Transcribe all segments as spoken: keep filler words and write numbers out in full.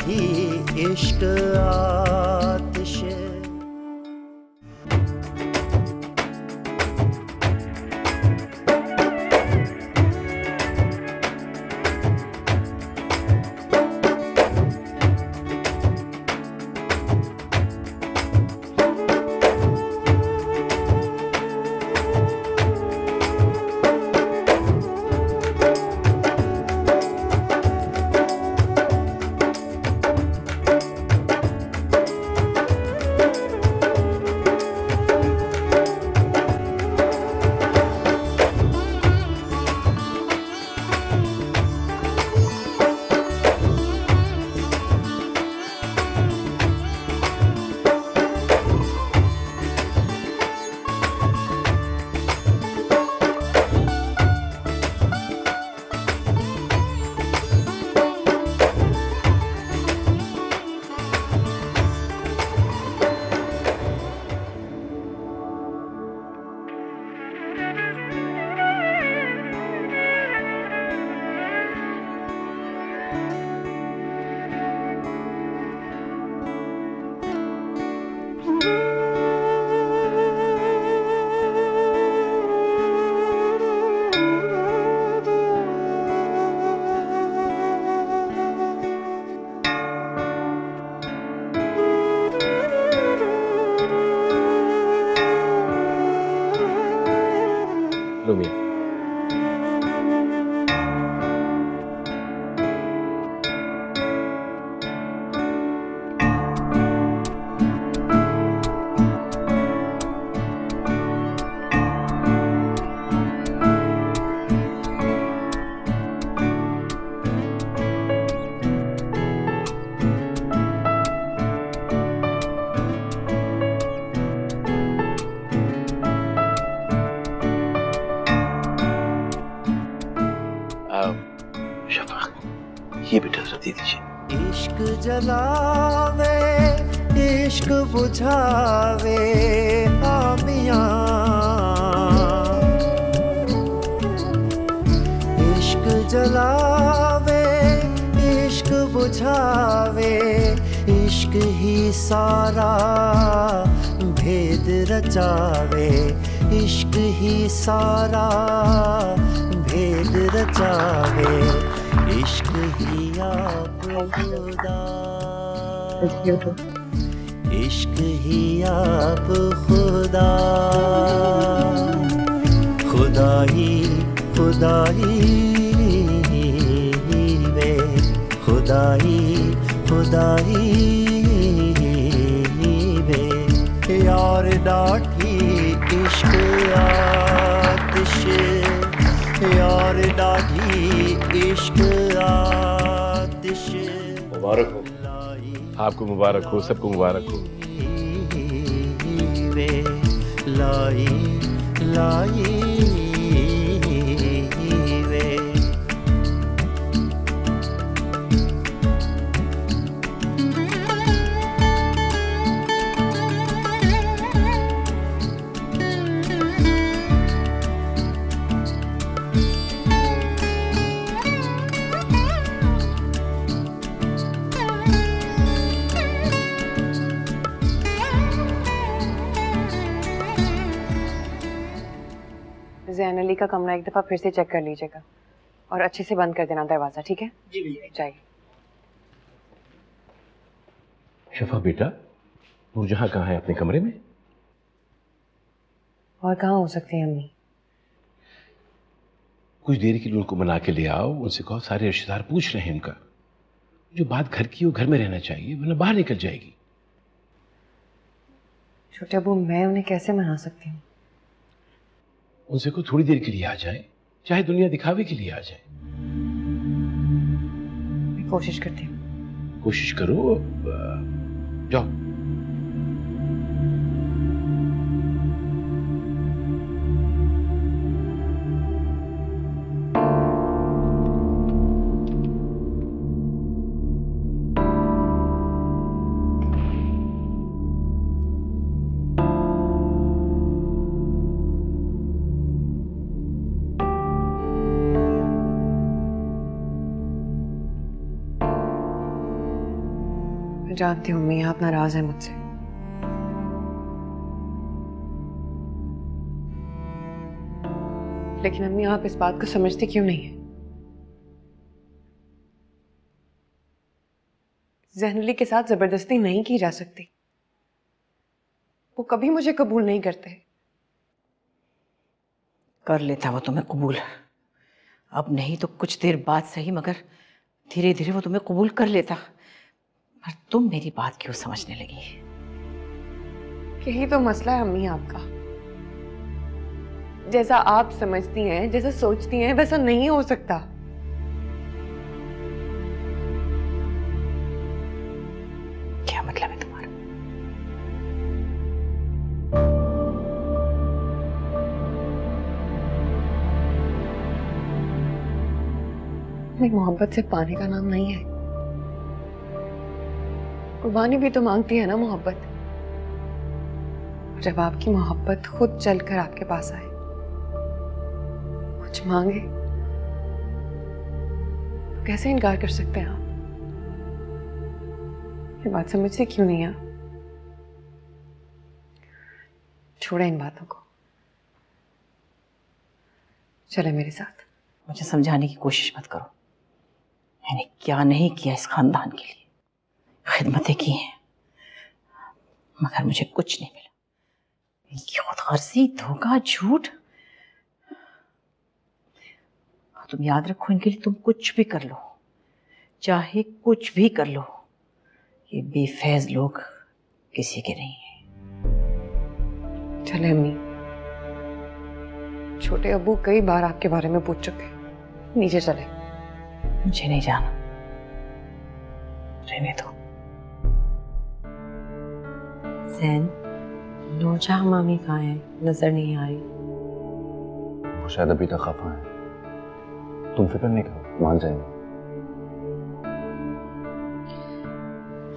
थी इश्क आतिश। इश्क जलावे इश्क बुझावे आमियां, इश्क जलावे इश्क बुझावे इश्क ही सारा भेद रचावे, इश्क ही सारा भेद रचावे। इश्क ही आप खुदा, इश्क ही आप खुदा, खुदाई खुदाई में खुदाई खुदाई में यार डाठी इश्क आतिश, यार डाठी इश्क आतिश। मुबारक हो आपको, मुबारक हो सबको, मुबारक हो। लाई लाई वे जैन अली का कमरा एक दफ़ा फिर से चेक कर लीजिएगा और अच्छे से बंद कर देना दरवाज़ा, ठीक है? जी भैया। चाहिए। शफा बेटा, नूर जहाँ कहाँ है अपने कमरे में? और कहाँ हो सकते हैं अम्मी? कुछ देर के लिए उनको मना के ले आओ, उनसे कहो सारे रिश्तेदार पूछ रहे हैं उनका। जो बात घर की हो घर में रहना चाहिए, वरना बाहर निकल जाएगी। छोटे अबू, मैं उन्हें कैसे मना सकती हूँ? उनसे को थोड़ी देर के लिए आ जाए, चाहे दुनिया दिखावे के लिए आ जाए। मैं कोशिश करती हूँ। कोशिश करो, जाओ। मैं जानती हूँ मियाँ आप नाराज है मुझसे। लेकिन अम्मी आप इस बात को समझती क्यों नहीं है? ज़ैन अली के साथ जबरदस्ती नहीं की जा सकती। वो कभी मुझे कबूल नहीं करते। कर लेता वो तुम्हें कबूल, अब नहीं तो कुछ देर बाद सही, मगर धीरे धीरे वो तुम्हें कबूल कर लेता। पर तुम मेरी बात क्यों समझने लगी? यही तो मसला है अम्मी आपका। जैसा आप समझती हैं, जैसा सोचती हैं, वैसा नहीं हो सकता। क्या मतलब है तुम्हारा? नहीं, मोहब्बत सिर्फ पाने का नाम नहीं है। कुर्बानी भी तो मांगती है ना मोहब्बत। जब आपकी मोहब्बत खुद चलकर आपके पास आए, कुछ मांगे, तो कैसे इनकार कर सकते हैं आप? ये बात समझते क्यों नहीं आप? छोड़े इन बातों को, चले मेरे साथ। मुझे समझाने की कोशिश मत करो। मैंने क्या नहीं किया इस खानदान के लिए, खिदमतें की हैं, मगर मुझे कुछ नहीं मिला। खुदगर्जी, धोखा, झूठ। तुम याद रखो, इनके लिए तुम कुछ भी कर लो, चाहे कुछ भी कर लो। ये बेफैज लोग किसी के नहीं हैं। चले अम्मी, छोटे अबू कई बार आपके बारे में पूछ चुके। नीचे चले। मुझे नहीं जाना, रहने दो। ज़ैन, नूर जहाँ मामी कहाँ है? नजर नहीं आ रही। वो शायद अभी तक खफा है। तुम फिक्र नहीं करो, मान जाएंगे।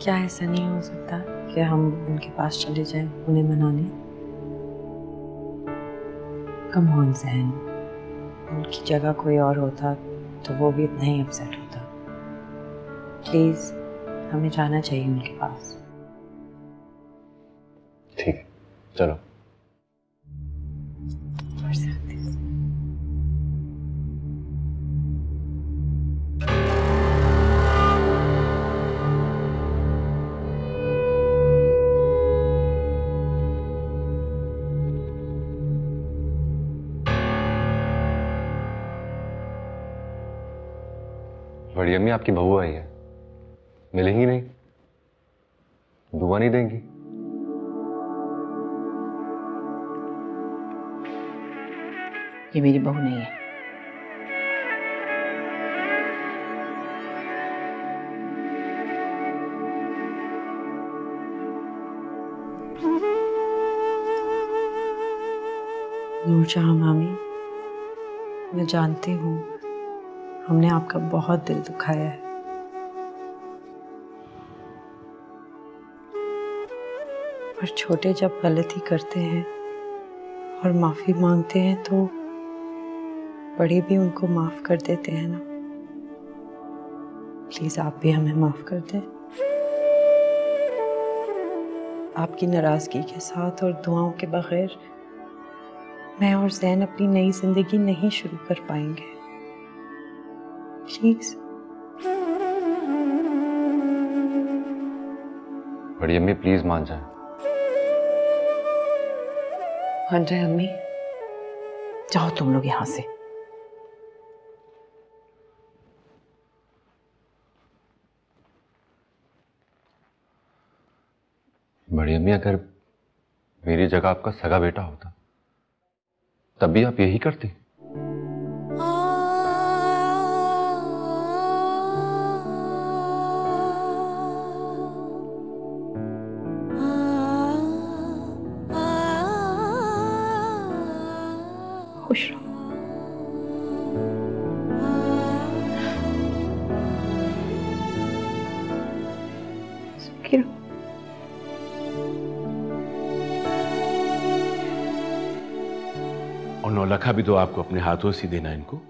क्या ऐसा नहीं हो सकता कि हम उनके पास चले जाएं, उन्हें मनाने? कम ऑन ज़ैन, उनकी जगह कोई और होता तो वो भी इतना ही अपसेट होता। प्लीज, हमें जाना चाहिए उनके पास। ठीक है, चलो। बड़ी अम्मी आपकी बहू आई है, मिलेंगी नहीं? दुआ नहीं देंगी? ये मेरी बहू नहीं है। नूर जहाँ मामी, मैं जानती हूँ हमने आपका बहुत दिल दुखाया है। पर छोटे जब गलती करते हैं और माफी मांगते हैं तो बड़े भी उनको माफ कर देते हैं ना। प्लीज आप भी हमें माफ कर दें। आपकी नाराजगी के साथ और दुआओं के बगैर मैं और ज़ैन अपनी नई जिंदगी नहीं शुरू कर पाएंगे। प्लीज। बड़ी अम्मी प्लीज मान जाए। मान जाए अम्मी। जाओ तुम लोग यहां से। बड़ी अम्मी, अगर मेरी जगह आपका सगा बेटा होता तब भी आप यही करती? खुश रहो। और नौलखा भी तो आपको अपने हाथों से देना इनको।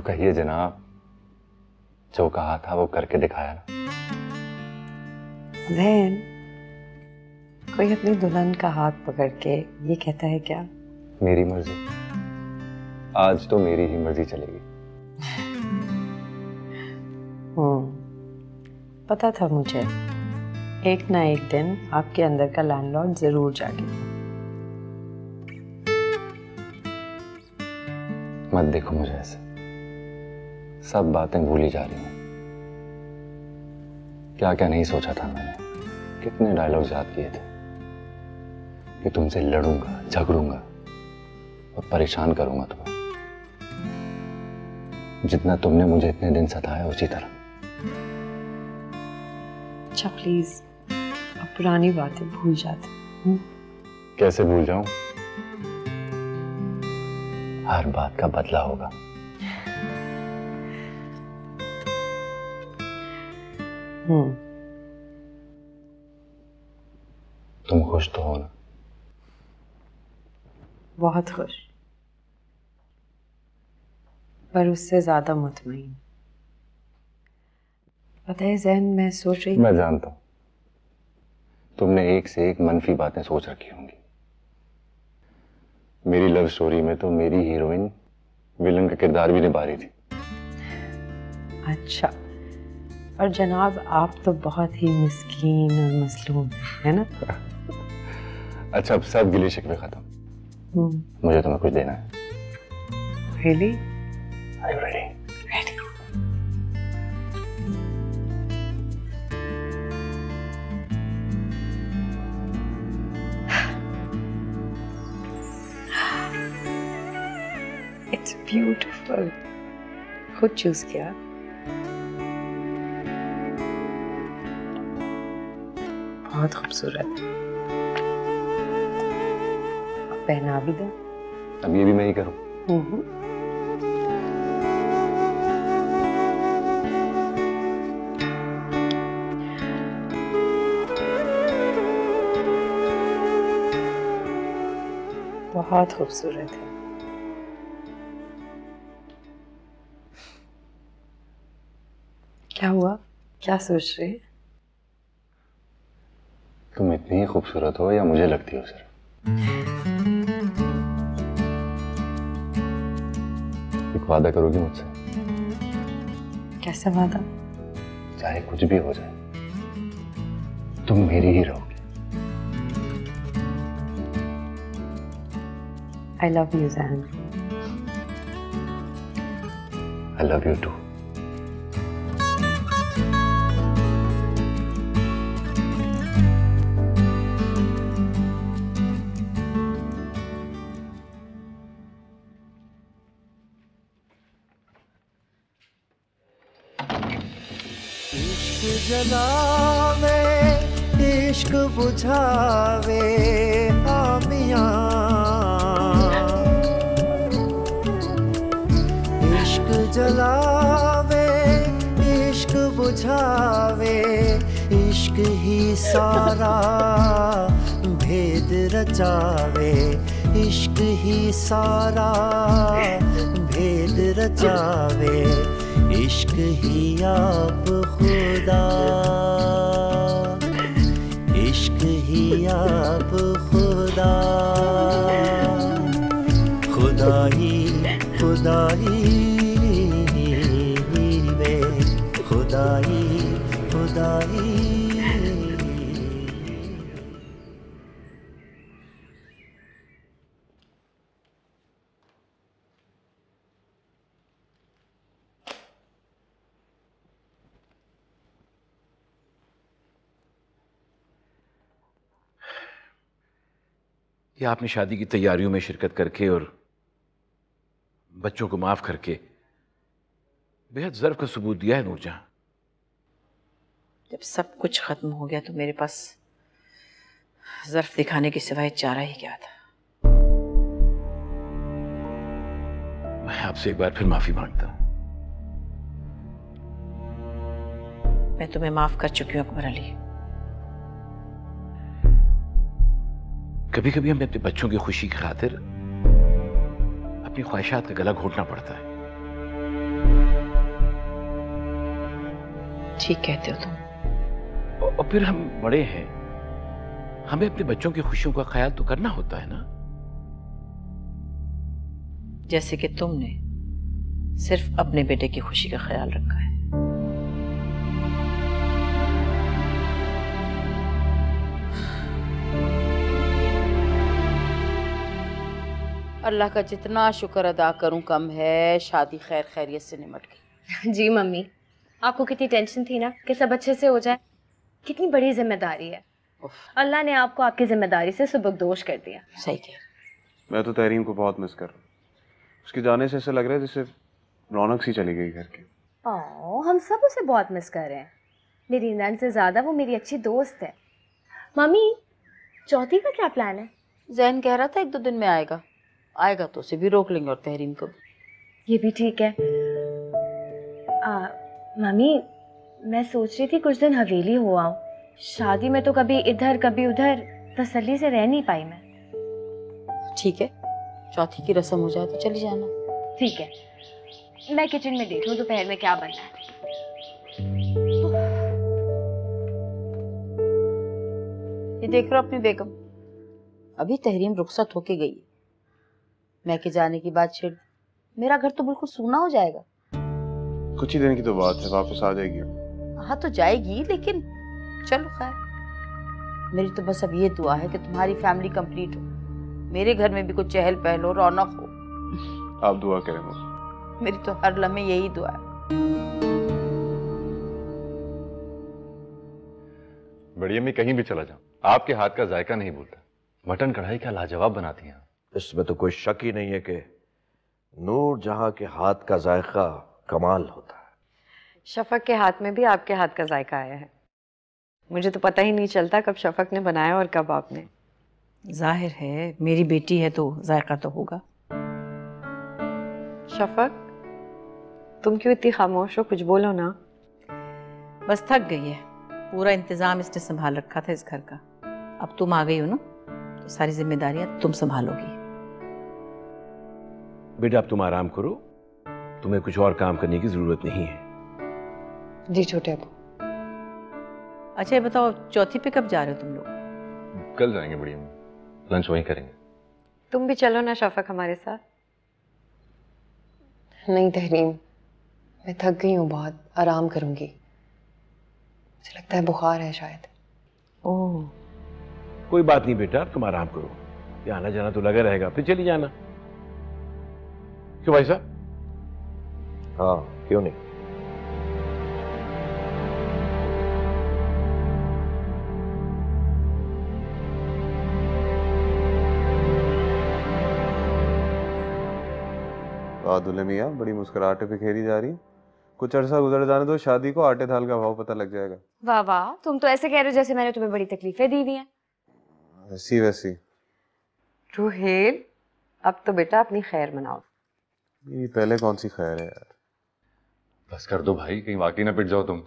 तो कहिए जनाब, जो कहा था वो करके दिखाया ना। ज़ैन, कोई अपनी दुल्हन का हाथ पकड़ के ये कहता है क्या, मेरी मर्जी, आज तो मेरी ही मर्जी चलेगी। हम्म, पता था मुझे एक ना एक दिन आपके अंदर का लैंडलॉर्ड जरूर जागेगा। मत देखो मुझे ऐसे, सब बातें भूली जा रही हूं। क्या क्या नहीं सोचा था मैंने, कितने डायलॉग्स याद किए थे कि तुमसे लड़ूंगा, झगड़ूंगा और परेशान करूंगा तुम्हें। जितना तुमने मुझे इतने दिन सताया उसी तरह। अच्छा प्लीज, अब पुरानी बातें भूल जाते। कैसे भूल जाऊं, हर बात का बदला होगा। हम्म, तुम खुश तो हो ना? बहुत खुश, पर उससे ज्यादा मुतमईन। पता है ज़हन, मैं सोच रही, मैं जानता हूं तुमने एक से एक मनफी बातें सोच रखी होंगी। मेरी लव स्टोरी में तो मेरी हीरोइन विलन का किरदार भी निभा रही थी। अच्छा, और जनाब आप तो बहुत ही मिस्कीन और मजलूम है ना। अच्छा, अब सब गिले शिकवे खत्म, मुझे तुम्हें कुछ देना है। Really? Are you ready? Ready. It's beautiful. खुद चूज किया। बहुत खूबसूरत। पहना भी दो। अब ये भी मैं ही करूँ। हम्म। बहुत खूबसूरत है। क्या हुआ, क्या सोच रहे? तुम इतनी खूबसूरत हो या मुझे लगती हो सिर्फ? एक वादा करोगी मुझसे? कैसा वादा? चाहे कुछ भी हो जाए, तुम मेरी ही रहोगी। I love you, Zain. I love you too. जलावे इश्क बुझावे हामिया, इश्क जलावे इश्क बुझावे, इश्क ही सारा भेद रचावे, इश्क ही सारा भेद रचावे, इश्क ही आप खुदा, इश्क ही आप खुदा, खुदाई खुदाई में खुदाई खुदाई। कि आपने शादी की तैयारियों में शिरकत करके और बच्चों को माफ़ करके बेहद ज़र्फ़ का सबूत दिया है नूर जहाँ। जब सब कुछ ख़त्म हो गया तो मेरे पास ज़र्फ़ दिखाने के सिवाय चारा ही क्या था। मैं आपसे एक बार फिर माफ़ी मांगता हूँ। मैं तुम्हें माफ़ कर चुकी हूँ अकबर अली। कभी कभी हमें अपने बच्चों की खुशी की खातिर अपनी ख्वाहिशात का गला घोटना पड़ता है। ठीक कहते हो तुम। और फिर हम बड़े हैं, हमें अपने बच्चों की खुशियों का ख्याल तो करना होता है ना। जैसे कि तुमने सिर्फ अपने बेटे की खुशी का ख्याल रखा है। अल्लाह का जितना शुक्र अदा करूं कम है, शादी खैर खैरियत से निमट गई। जी मम्मी, आपको कितनी टेंशन थी ना कि सब अच्छे से हो जाए। कितनी बड़ी जिम्मेदारी है, अल्लाह ने आपको आपकी जिम्मेदारी से सुबकदोश कर दिया। सही कह। मैं तो तहरीम को बहुत मिस कर रहा हूँ। उसके जाने से ऐसा लग रहा है जैसे रौनक सी चली गई घर की। ओ, हम सब उसे बहुत मिस कर रहे हैं। मेरी नन से ज़्यादा वो मेरी अच्छी दोस्त है। मम्मी, चौथी का क्या प्लान है? जैन कह रहा था एक दो दिन में आएगा। आएगा तो उसे भी रोक लेंगे और तहरीम को भी। ये भी ठीक है। आ, मम्मी, मैं सोच रही थी कुछ दिन हवेली हो आऊँ। शादी में तो कभी इधर कभी उधर तसल्ली से रह नहीं पाई मैं। ठीक है, चौथी की रस्म हो जाए तो चली जाना। ठीक है, मैं किचन में देखूँ दोपहर में क्या बनना है। ये देख रहा अपनी बेगम, अभी तहरीम रुखसत होके गई। मैं के जाने की बात छेड़, मेरा घर तो बिल्कुल सूना हो जाएगा। कुछ ही दिन की तो बात है, वापस आ जाएगी। हाँ तो जाएगी, लेकिन चलो खैर। मेरी तो बस अब ये दुआ है कि तुम्हारी फैमिली कंप्लीट हो, मेरे घर में भी कुछ चहल पहल हो, रौनक हो। आप दुआ करें मुझे। मेरी तो हर लम्हे यही दुआ है। बड़ी अम्मी कहीं भी चला जाऊं, आपके हाथ का जायका नहीं भूलता। मटन कढ़ाई क्या लाजवाब बनाती हैं। इसमें तो कोई शक ही नहीं है कि नूर जहां के हाथ का जायका कमाल होता है। शफक के हाथ में भी आपके हाथ का जायका आया है। मुझे तो पता ही नहीं चलता कब शफक ने बनाया और कब आपने। जाहिर है मेरी बेटी है तो जायका तो होगा। शफक, तुम क्यों इतनी खामोश हो? कुछ बोलो ना। बस थक गई है, पूरा इंतजाम इसने संभाल रखा था इस घर का। अब तुम आ गई हो ना तो सारी जिम्मेदारियां तुम संभालोगी। बेटा अब तुम आराम करो, तुम्हें कुछ और काम करने की जरूरत नहीं है। जी छोटे अबू। अच्छा ये बताओ, चौथी पे कब जा रहे हो तुम लोग? कल जाएंगे बड़ी अम्मी, लंच वहीं करेंगे। तुम भी चलो ना शफक हमारे साथ। नहीं तहरीम, मैं थक गई हूँ बहुत, आराम करूंगी। मुझे लगता है बुखार है शायद। ओह कोई बात नहीं बेटा, तुम आराम करो। ये आना जाना तो लगा रहेगा, फिर चली जाना। क्यों भाई साहब? हाँ क्यों नहीं। दुल्हे मियां बड़ी मुस्कुराहटें बिखेरी जा रही। कुछ अर्सा गुजर जाने दो शादी को, आटे थाल का भाव पता लग जाएगा। वाह वाह, तुम तो ऐसे कह रहे हो जैसे मैंने तुम्हें बड़ी तकलीफें दी हुई हैं। वैसी वैसी। रोहिल, अब तो बेटा अपनी खैर मनाओ। ये पहले कौन सी खैर है यार। बस कर दो भाई, कहीं वाकई ना पिट जाओ तुम।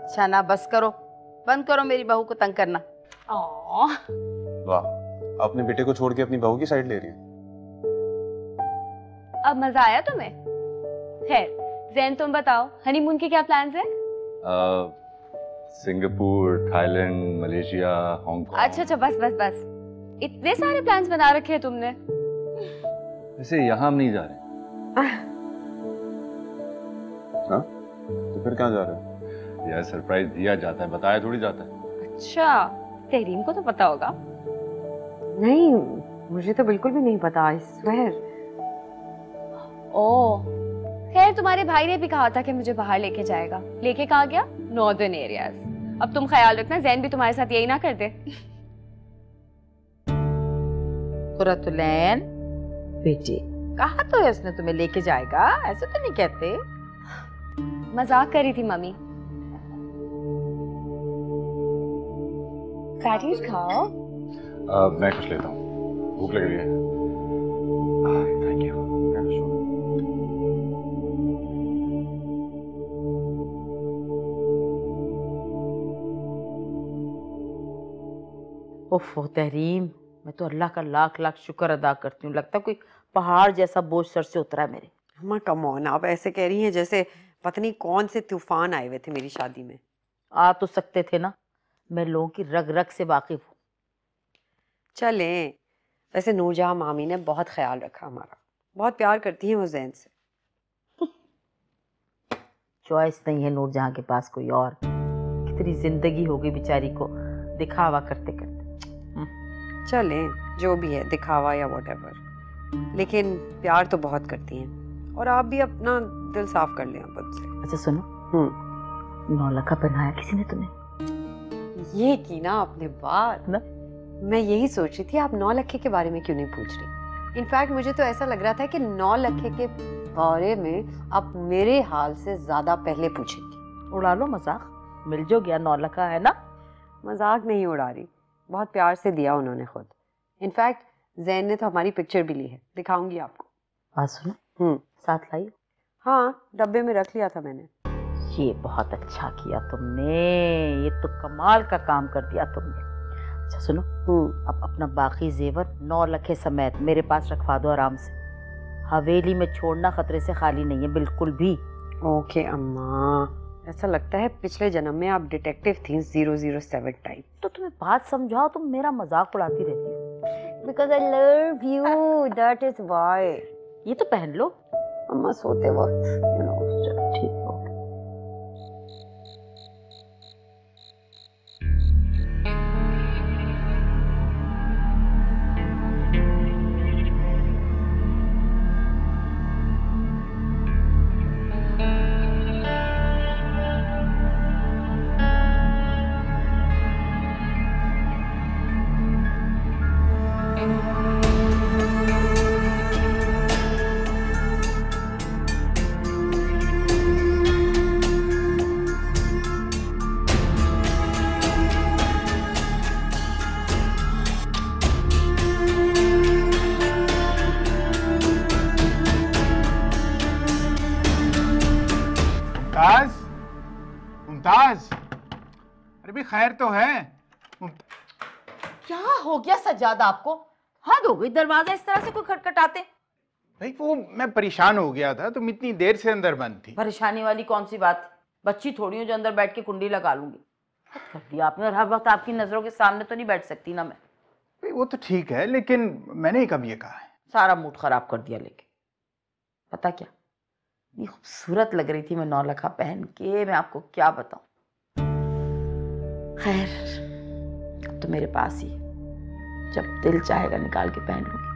अच्छा ना, बस करो, बंद करो मेरी बहू को तंग करना। वाह, अपने बेटे को छोड़ के अपनी बहू की साइड ले रही है। अब मजा आया तुम्हें? खैर जैन, तुम बताओ हनीमून के क्या प्लान्स हैं? Singapore, Thailand, Malaysia, Hong Kong. अच्छा अच्छा, बस बस बस, इतने सारे प्लान्स बना रखे हैं तुमने। वैसे यहाँ हम नहीं जा रहे। हाँ तो फिर कहाँ जा रहे? यार सरप्राइज दिया जाता है, बताया थोड़ी जाता है। अच्छा, तहरीम को तो पता होगा। नहीं मुझे तो बिल्कुल भी नहीं पता, आई स्वेयर। ओह, खैर तुम्हारे भाई ने भी कहा था कि मुझे बाहर लेके जाएगा। लेके कहाँ गया? Northern areas. अब तुम ख्याल रखना जैन भी तुम्हारे साथ यही ना कर दे। बेटी, कहा तो है उसने तुम्हें लेके जाएगा, ऐसे तो नहीं कहते। मजाक करी थी मम्मी। पैटीज खाओ। आ, मैं कुछ लेता हूँ, भूख लग रही है। ओफो तहरीम, मैं तो अल्लाह का लाख लाख शुक्र अदा करती हूँ। लगता है कोई पहाड़ जैसा बोझ सर से उतरा है मेरे। मां कम ऑन, आप ऐसे कह रही हैं जैसे पता नहीं कौन से तूफान आए हुए थे मेरी शादी में। आ तो सकते थे ना, मैं लोगों की रग रग से वाकिफ हूँ। चलें, वैसे नूरजहाँ मामी ने बहुत ख्याल रखा हमारा, बहुत प्यार करती हैं वो ज़ैन से। चॉइस नहीं है नूरजहाँ के पास कोई और। कितनी जिंदगी हो गई बेचारी को दिखावा करते करते। चलें, जो भी है, दिखावा या व्हाटएवर, लेकिन प्यार तो बहुत करती हैं। और आप भी अपना दिल साफ कर लें खुद से। अच्छा सुनो, नौलखा पहनाया किसी ने तुम्हें? ये की ना आपने बात ना, मैं यही सोच रही थी आप नौलखे के बारे में क्यों नहीं पूछ रही। इनफैक्ट मुझे तो ऐसा लग रहा था कि नौलखे के बारे में आप मेरे हाल से ज्यादा पहले पूछेंगी। उड़ा लो मजाक, मिल जो गया नौलखा, है ना। मजाक नहीं उड़ा रही, बहुत प्यार से दिया उन्होंने खुद। इनफैक्ट जैन ने तो हमारी पिक्चर भी ली है, दिखाऊंगी आपको। बात सुनो, साथ लाई? हाँ, डब्बे में रख लिया था मैंने। ये बहुत अच्छा किया तुमने, ये तो कमाल का काम कर दिया तुमने। अच्छा सुनो, अब अपना बाकी जेवर नौलखे समेत मेरे पास रखवा दो आराम से। हवेली में छोड़ना खतरे से खाली नहीं है बिल्कुल भी। ओके अम्मा, ऐसा लगता है पिछले जन्म में आप डिटेक्टिव थी, ज़ीरो ज़ीरो सेवन टाइप। तो तुम्हें बात समझाओ, तुम मेरा मजाक उड़ाती रहती हो। Because I love you, that is why. ये तो पहन लो अम्मा सोते वक्त, यू नो। ठीक हो, खैर तो है। क्या हो गया सज्जाद आपको? हद हो गई, दरवाजा इस तरह से कोई खटखटाते? भाई वो मैं परेशान हो गया था, तुम इतनी देर से अंदर बंद थी। परेशानी वाली कौन सी बात, बच्ची थोड़ी हूँ जो अंदर बैठ के कुंडी लगा लूंगी। हद कर दिया आपने, और हर वक्त आपकी नजरों के सामने तो नहीं बैठ सकती ना मैं। भाई वो तो ठीक है, लेकिन मैंने कब ये कहा है? सारा मूड खराब कर दिया। लेकिन पता क्या, ये खूबसूरत लग रही थी मैं नौलखा पहन के, मैं आपको क्या बताऊँ। खैर, अब तो मेरे पास ही, जब दिल चाहेगा निकाल के पहन लूंगी।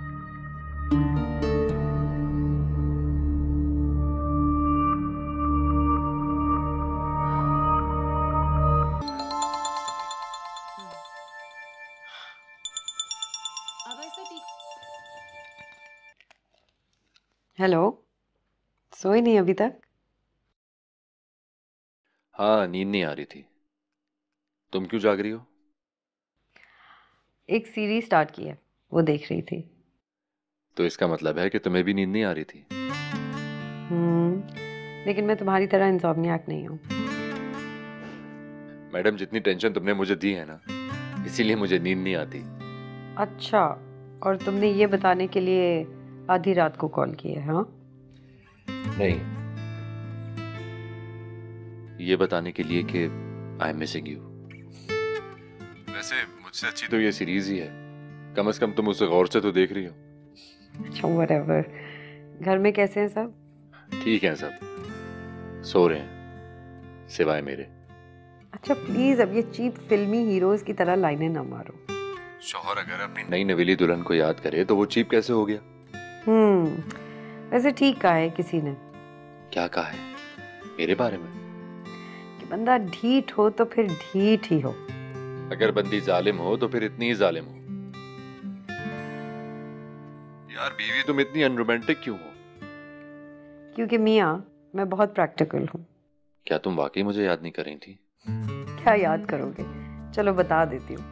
हेलो, सोई नहीं अभी तक? हाँ, नींद नहीं आ रही थी। तुम क्यों जाग रही हो? एक सीरीज स्टार्ट की है, वो देख रही थी। तो इसका मतलब है कि तुम्हें भी नींद नहीं आ रही थी। हम्म, लेकिन मैं तुम्हारी तरह इंसोम्नियाक नहीं हूँ। मैडम, जितनी टेंशन तुमने मुझे दी है ना, इसीलिए मुझे नींद नहीं आती। अच्छा, और तुमने ये बताने के लिए आधी रात को कॉल की है? हाँ, नहीं, ये बताने के लिए कि आई एम मिसिंग यू। वैसे मुझसे अच्छी तो ये सीरीज ही है, कम से कम तुम उसे गौर से तो देख रही हो। व्हाटएवर। घर में कैसे हैं सब? ठीक हैं सब, सो रहे हैं सिवाय मेरे। अच्छा प्लीज, अब ये चीप फिल्मी हीरोज की तरह लाइनें ना मारो। शौहर अगर अपनी नई नवेली दुल्हन को याद करे तो वो चीप कैसे हो गया? हम्म, वैसे ठीक कहा है किसी ने। क्या कहा है मेरे बारे में? कि बंदा ढीठ हो तो फिर ढीठ ही हो, अगर बंदी जालिम हो तो फिर इतनी ही जालिम हो। यार बीवी, तुम इतनी अनरोमांटिक क्यों हो? क्योंकि मियाँ, मैं बहुत प्रैक्टिकल हूँ। क्या तुम वाकई मुझे याद नहीं कर रही थी? क्या याद करोगे, चलो बता देती हूँ।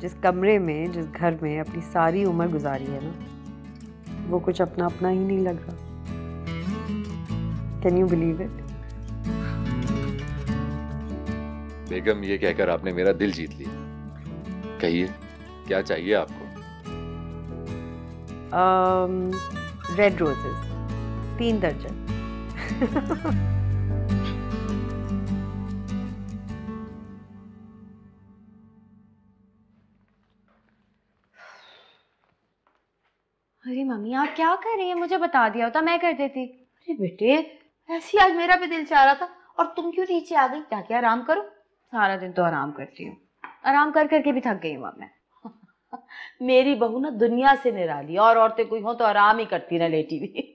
जिस कमरे में, जिस घर में अपनी सारी उम्र गुजारी है ना, वो कुछ अपना अपना ही नहीं लग रहा। Can you believe it? बेगम, ये कहकर आपने मेरा दिल जीत लिया। कहिए, क्या चाहिए आपको? um, रेड रोजेस तीन दर्जन। अरे मम्मी आप क्या कर रही हैं, मुझे बता दिया होता मैं कर देती। अरे बेटे ऐसी आज मेरा भी दिल चाह रहा था और तुम क्यों नीचे आ गई? जाके आराम करो, सारा दिन तो आराम करती हूँ, आराम कर करके भी थक गई हूँ मैं। मेरी बहू ना दुनिया से निराली, और औरतें कोई हो तो आराम ही करती ना लेटी हुई।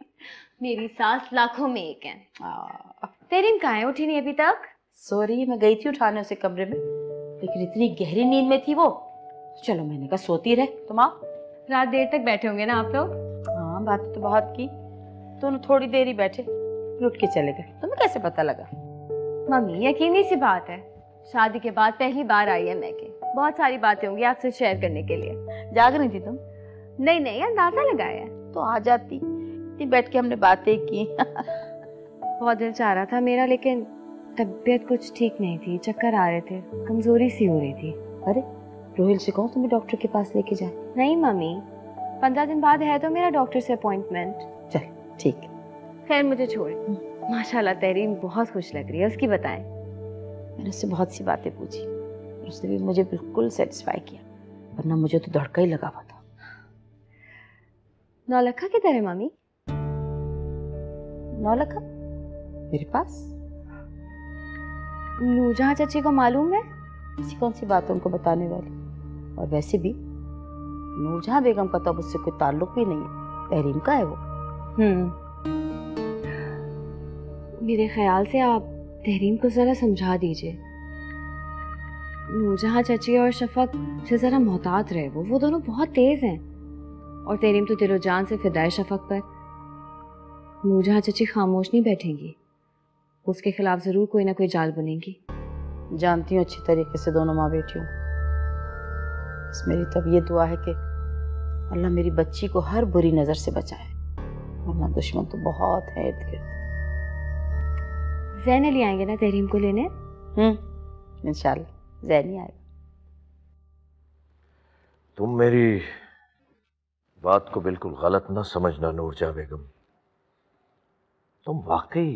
मेरी सास लाखों में एक है। तहरीम कहाँ है? उठी नहीं अभी तक, सो रही है। मैं गई थी उठाने उसे कमरे में, लेकिन इतनी गहरी नींद में थी वो, चलो मैंने कहा सोती रहे तुम। आप रात देर तक बैठे होंगे ना आप लोग? हाँ बात तो बहुत की, तो थोड़ी देर ही बैठे, उठ के चले गए। तुम्हें कैसे पता लगा? मम्मी यकीनी सी बात है, शादी के बाद पहली बार आई है मैं के, बहुत सारी बातें होंगी आपसे शेयर करने के लिए। जाग रही थी तुम? नहीं नहीं अंदाजा लगाया तो आ जाती, बैठ के हमने बातें की। बहुत दिल चाह रहा था मेरा, लेकिन तबीयत कुछ ठीक नहीं थी, चक्कर आ रहे थे, कमजोरी सी हो रही थी। अरे रोहिल से कहो तुम्हें डॉक्टर के पास लेके जाए। नहीं मम्मी पंद्रह दिन बाद है तो मेरा डॉक्टर से अपॉइंटमेंट। चल ठीक, खैर मुझे छोड़। माशाल्लाह तहरीम बहुत खुश लग रही है, उसकी बताएं। मैंने उससे बहुत सी बातें पूछी, उसने भी मुझे बिल्कुल सेटिस्फाई किया, वरना मुझे तो धड़का ही लगा हुआ था। नौलखा किधर है मम्मी? नौलखा मेरे पास। नूर जहाँ चाची को मालूम है? ऐसी कौन सी बात उनको बताने वाली, और वैसे भी नूर जहाँ बेगम का तब उससे कोई ताल्लुक भी नहीं है, तहरीम का है वो। हम्म, मेरे ख्याल से आप तहरीम को जरा समझा दीजिए। नूर जहाँ चाची और शफक से जरा मोहतात रहे वो वो दोनों बहुत तेज हैं, और तहरीम तो दिलो जान से फिदाय शफक पर। नूर जहाँ चाची खामोश नहीं बैठेंगी, उसके खिलाफ जरूर कोई ना कोई जाल बुनेंगी। जानती हूँ अच्छी तरीके से दोनों माँ बेटियों, बस मेरी तब ये दुआ है कि अल्लाह मेरी बच्ची को हर बुरी नज़र से बचाए, वरना दुश्मन तो बहुत है इर्द गिर्द। ज़ैन अली आएंगे ना तहरीम को लेने? हम्म, इंशाल्लाह ज़ैन ही आएगा। तुम मेरी बात को बिल्कुल गलत ना समझना नूर जहाँ बेगम, तुम वाकई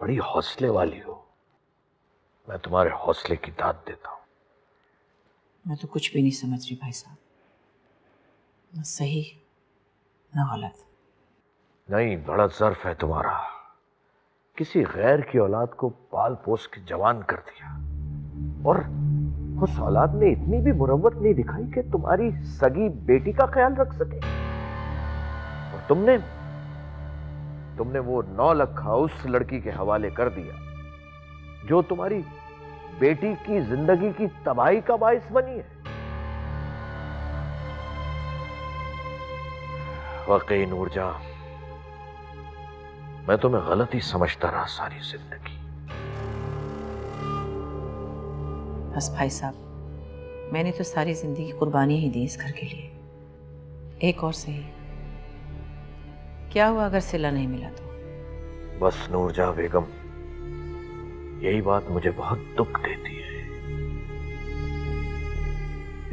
बड़ी हौसले वाली हो, मैं तुम्हारे हौसले की दाद देता हूँ। मैं तो कुछ भी नहीं समझ रही भाई साहब, ना सही ना गलत। नहीं, बड़ा ज़र्फ है तुम्हारा, किसी गैर की औलाद को पाल पोस के जवान कर दिया, और उस औलाद ने इतनी भी मुरव्वत नहीं दिखाई कि तुम्हारी सगी बेटी का ख्याल रख सके। और तुमने तुमने वो नौलखा उस लड़की के हवाले कर दिया जो तुम्हारी बेटी की जिंदगी की तबाही का बायस बनी है। वाकई नूरजहां मैं तुम्हें गलत ही समझता रहा सारी जिंदगी। बस भाई साहब मैंने तो सारी जिंदगी कुर्बानी ही दी इस घर के लिए, एक और सही क्या हुआ अगर सिला नहीं मिला तो? बस नूर जहाँ बेगम यही बात मुझे बहुत दुख देती है,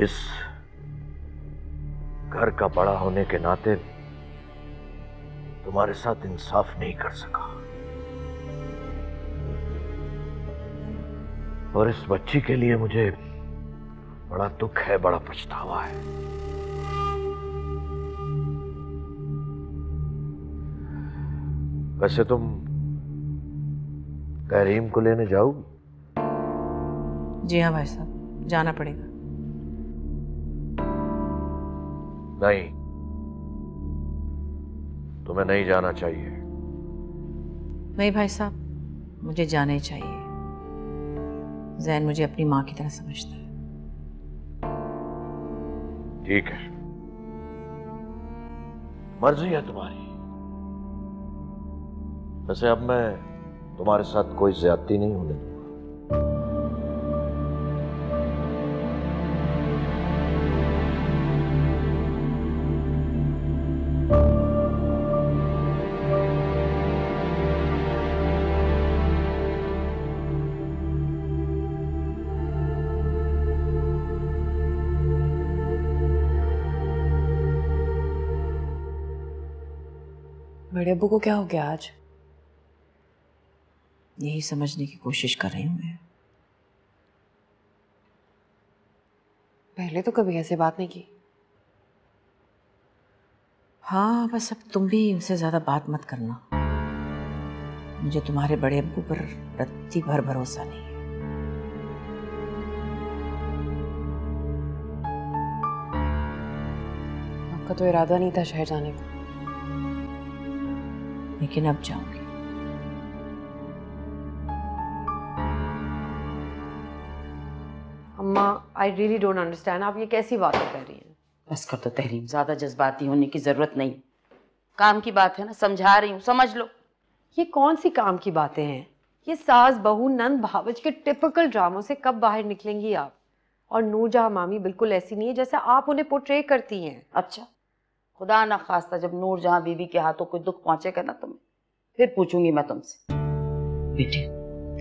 इस घर का बड़ा होने के नाते तुम्हारे साथ इंसाफ नहीं कर सका, और इस बच्ची के लिए मुझे बड़ा दुख है, बड़ा पछतावा है। वैसे तुम तहरीम को लेने जाओगी? जी हाँ भाई साहब जाना पड़ेगा। नहीं तुम्हें नहीं जाना चाहिए। नहीं भाई साहब मुझे जाना ही चाहिए, ज़ैन मुझे अपनी माँ की तरह समझता है। ठीक है मर्जी है तुम्हारी। वैसे अब मैं तुम्हारे साथ कोई ज्यादती नहीं होने दूंगा। बड़े अब्बू को क्या हो गया आज? यही समझने की कोशिश कर रही हूँ मैं। पहले तो कभी ऐसे बात नहीं की, हाँ बस अब तुम भी उनसे ज़्यादा बात मत करना, मुझे तुम्हारे बड़े अब्बू पर रत्ती भर भरोसा नहीं है। आपका तो इरादा नहीं था शहर जाने का, लेकिन अब जाऊंगी। अम्मा आई रियली डोंट अंडरस्टैंड, आप ये कैसी बातें कर रही हैं? बस कर तो तहरीम, ज़्यादा जज्बाती होने की ज़रूरत नहीं, काम की बात है ना, समझा रही हूँ, समझ लो। ये कौन सी काम की बातें हैं? ये सास बहू नंद भावज के टिपिकल ड्रामों से कब बाहर निकलेंगी आप? और नूर जहाँ मामी बिल्कुल ऐसी नहीं है जैसे आप उन्हें पोर्ट्रे करती हैं। अच्छा, खुदा ना खास्ता जब नूर जहाँ बीबी के हाथों कोई दुख पहुँचेगा ना तुम्हें, फिर पूछूंगी मैं तुमसे। बेटे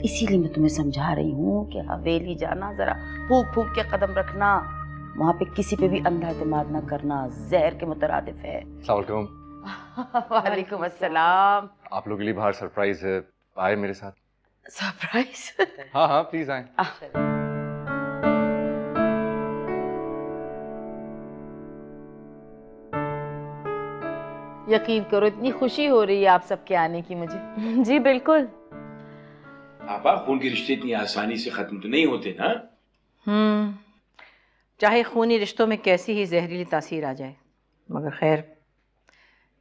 इसीलिए मैं तुम्हें समझा रही हूँ कि हवेली जाना, जरा फूक फूक के कदम रखना, वहाँ पे किसी पे भी अंधा एतमाद ना करना, जहर के मुतरादिफ है। वालेकुम अस्सलाम। आप लोगों के लिए बाहर सरप्राइज है, आए मेरे साथ। सरप्राइज? हाँ हाँ प्लीज आए। यकीन करो इतनी खुशी हो रही है आप सबके आने की मुझे। जी बिल्कुल। आपा खून के रिश्ते इतनी आसानी से खत्म तो नहीं होते ना? हम्म, चाहे खूनी रिश्तों में कैसी ही जहरीली तासीर आ जाए, मगर खैर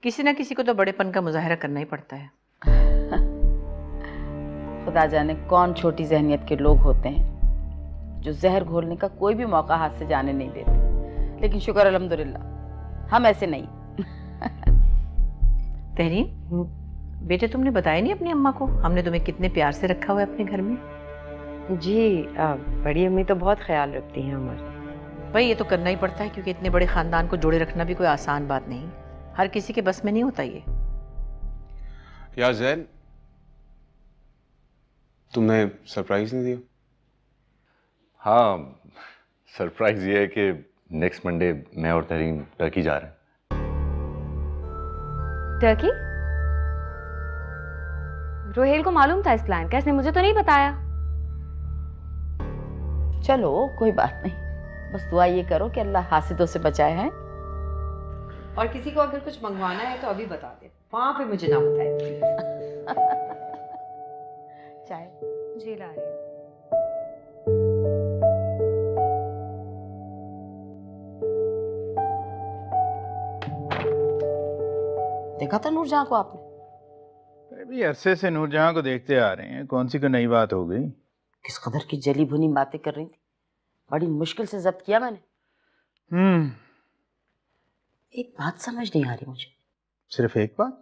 किसी ना किसी को तो बड़ेपन का मुजाहरा करना ही पड़ता है। खुदा जाने कौन छोटी जहनियत के लोग होते हैं जो जहर घोलने का कोई भी मौका हाथ से जाने नहीं देते, लेकिन शुक्र अल्हम्दुलिल्लाह हम ऐसे नहीं। तहरीम बेटे तुमने बताया नहीं अपनी अम्मा को हमने तुम्हें कितने प्यार से रखा हुआ है अपने घर में? जी बड़ी अम्मी तो बहुत ख्याल रखती हैं हमारे। भाई ये तो करना ही पड़ता है क्योंकि इतने बड़े ख़ानदान को जोड़े रखना भी कोई आसान बात नहीं, हर किसी के बस में नहीं होता ये। यार जैन, तुमने सरप्राइज नहीं दिया? हाँ सरप्राइज ये है कि नेक्स्ट मंडे मैं और तहरीम टर्की जा रहे हैं। टर्की? रोहेल को मालूम था इस प्लान का, इसने मुझे तो नहीं बताया। चलो कोई बात नहीं, बस दुआ ये करो कि अल्लाह हासिदों से बचाए हैं। और किसी को अगर कुछ मंगवाना है तो अभी बता दे, वहां पे मुझे ना बताए। चाय जी ला रही हूँ। देखा था नूरजहां को आपने? अभी अरसे से नूरजहां को देखते आ रहे हैं, कौन सी कोई नई बात हो गई? किस कदर की जली भुनी बातें कर रही थी, बड़ी मुश्किल से जब्त किया मैंने। हम्म, एक बात समझ नहीं आ रही मुझे। सिर्फ एक बात?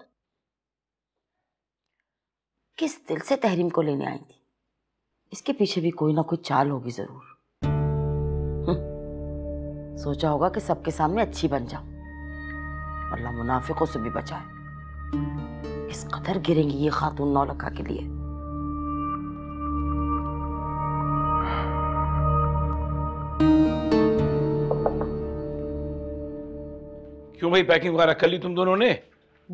किस दिल से तहरीम को लेने आई थी, इसके पीछे भी कोई ना कोई चाल होगी जरूर। सोचा होगा कि सबके सामने अच्छी बन जाऊं, अल्लाह मुनाफिकों से भी बचाए। इस कदर गिरेंगी ये खातून नौलखा के लिए। क्यों भाई पैकिंग वगैरह कर ली तुम दोनों ने?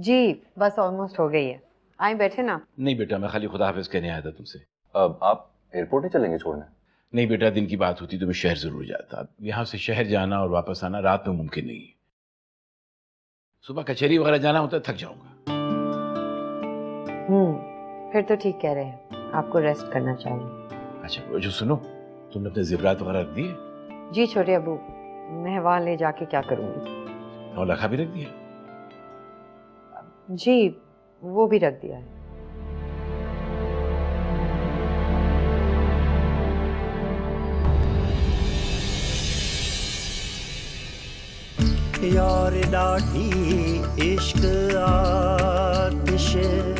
जी बस ऑलमोस्ट हो गई है, आए बैठे ना। नहीं बेटा मैं खाली खुदा हाफिज कहने आया था तुमसे। अब आप एयरपोर्ट ही चलेंगे छोड़ने? नहीं बेटा, दिन की बात होती तो मैं शहर जरूर जाता, यहाँ से शहर जाना और वापस आना रात में मुमकिन नहीं है। सुबह कचहरी वगैरह जाना होता थक जाऊंगा। हम्म, फिर तो ठीक कह रहे हैं, आपको रेस्ट करना चाहिए। अच्छा जो सुनो, तुमने अपने ज़ेवरात वगैरह रख दिए? जी छोटे अबू, मैं वहाँ ले जाके क्या करूँगी। नौलखा भी रख दिया? जी वो भी रख दिया है। यार लाठी इश्क आतिश